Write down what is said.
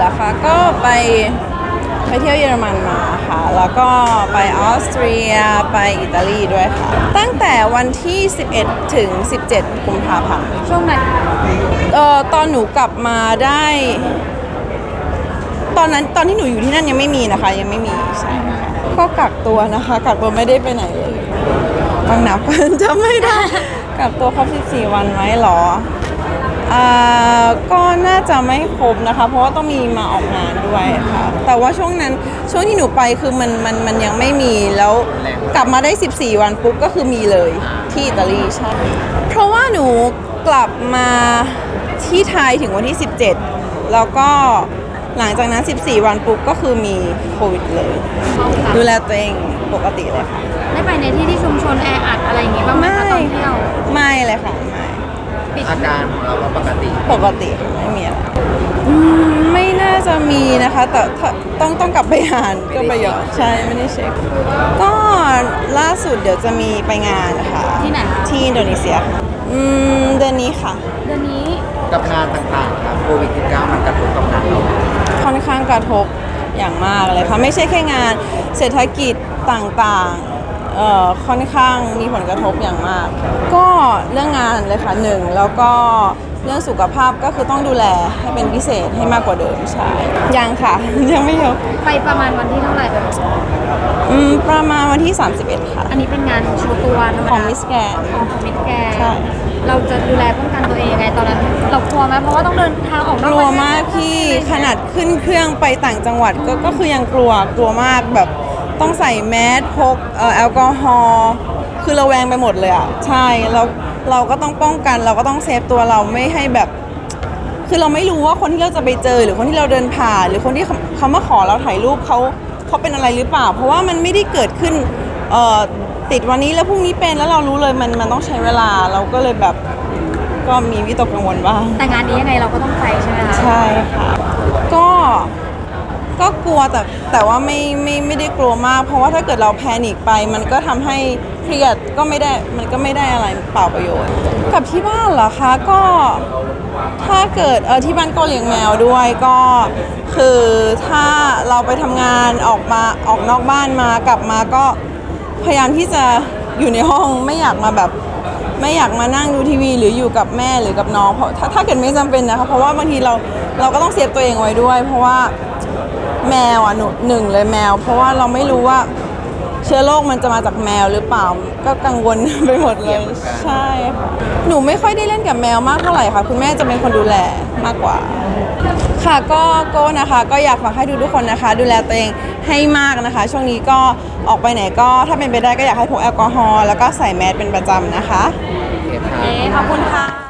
เหรอคะก็ไปเที่ยวเยอรมันมาค่ะแล้วก็ไปออสเตรียไปอิตาลีด้วยค่ะตั้งแต่วันที่11ถึง17กุมภาพันธ์ช่วงนั้นตอนหนูกลับมาได้ตอนที่หนูอยู่ที่นั่นยังไม่มีนะคะยังไม่มีใช่ก็กักตัวนะคะกักตัวไม่ได้ไปไหนเลยฟังหนับกันจำไม่ได้กักตัวครบ14วันไหมหรอก็น่าจะไม่ครบนะคะเพราะว่าต้องมีมาออกงานด้วยค่ะแต่ว่าช่วงนั้นช่วงที่หนูไปคือมันยังไม่มีแล้วกลับมาได้14วันปุ๊บก็คือมีเลยที่อิตาลีใช่เพราะว่าหนูกลับมาที่ไทยถึงวันที่17แล้วก็หลังจากนั้น14วันปุ๊บก็คือมีโควิดเลยดูแลตัวเองปกติเลยค่ะได้ไปในที่ที่ชุมชนแออัดอะไรอย่างงี้บ้างไหมคะตอนเที่ยวไม่เลยค่ะไม่อาการของเราปกติไม่มีอะไรไม่น่าจะมีนะคะแต่ต้องกลับไปอ่านก็ไปย้อนใช่ไม่ได้เช็คก็ล่าสุดเดี๋ยวจะมีไปงานค่ะที่ไหนที่อินโดนีเซียเดือนนี้ค่ะเดือนนี้กับงานต่างๆค่ะโควิด-19 มันกระทบกับงานเราค่อนข้างกระทบอย่างมากเลยค่ะไม่ใช่แค่งานเศรษฐกิจต่างๆค่อนข้างมีผลกระทบอย่างมากก็เรื่องงานเลยค่ะหนึ่งแล้วก็เรื่องสุขภาพก็คือต้องดูแลให้เป็นพิเศษให้มากกว่าเดิมใช่ยังค่ะยังไม่เยอะไปประมาณวันที่เท่าไหร่คะประมาณวันที่31ค่ะอันนี้เป็นงานโชว์ตัวของมิสแกรนด์ใช่เราจะดูแลป้องกันตัวเองยังไงตอนนั้นเรากลัวไหมเพราะว่าต้องเดินทางออกนอกบ้านกลัวมากพี่ขนาดขึ้นเครื่องไปต่างจังหวัดก็คือยังกลัวมากแบบต้องใส่แมสพกแอลกอฮอล์คือระแวงไปหมดเลยอ่ะใช่เราก็ต้องป้องกันเราก็ต้องเซฟตัวเราไม่ให้แบบคือเราไม่รู้ว่าคนที่เราจะไปเจอหรือคนที่เราเดินผ่านหรือคนที่เขามาขอเราถ่ายรูปเขาเป็นอะไรหรือเปล่าเพราะว่ามันไม่ได้เกิดขึ้นติดวันนี้แล้วพรุ่งนี้เป็นแล้วเรารู้เลยมันต้องใช้เวลาเราก็เลยแบบก็มีวิตกกังวลบ้างแต่งานนี้ยังไงเราก็ต้องไปใช่ไหมคะใช่ค่ะก็กลัวแต่ว่าไม่ได้กลัวมากเพราะว่าถ้าเกิดเราแพนิคไปมันก็ทำให้เครียดก็ไม่ได้มันก็ไม่ได้อะไรเปล่าประโยชน์กับที่บ้านเหรอคะก็ถ้าเกิดที่บ้านก็เลี้ยงแมวด้วยก็คือถ้าเราไปทำงานออกนอกบ้านมากลับมาก็พยายามที่จะอยู่ในห้องไม่อยากมาแบบไม่อยากมานั่งดูทีวีหรืออยู่กับแม่หรือกับน้องเพราะถ้าเกิดไม่จำเป็นนะคะเพราะว่าบางทีเราก็ต้องเซฟตัวเองไว้ด้วยเพราะว่าแมวอ่ะหนึ่งเลยแมวเพราะว่าเราไม่รู้ว่าเชื้อโรคมันจะมาจากแมวหรือเปล่าก็กังวลไปหมดเลยใช่หนูไม่ค่อยได้เล่นกับแมวมากเท่าไหร่ค่ะคุณแม่จะเป็นคนดูแลมากกว่าค่ะก็นะคะก็อยากฝากให้ทุกคนนะคะดูแลตัวเองให้มากนะคะช่วงนี้ก็ออกไปไหนก็ถ้าเป็นไปได้ก็อยากให้พกแอลกอฮอล์แล้วก็ใส่แมสเป็นประจำนะคะโอเคขอบคุณค่ะ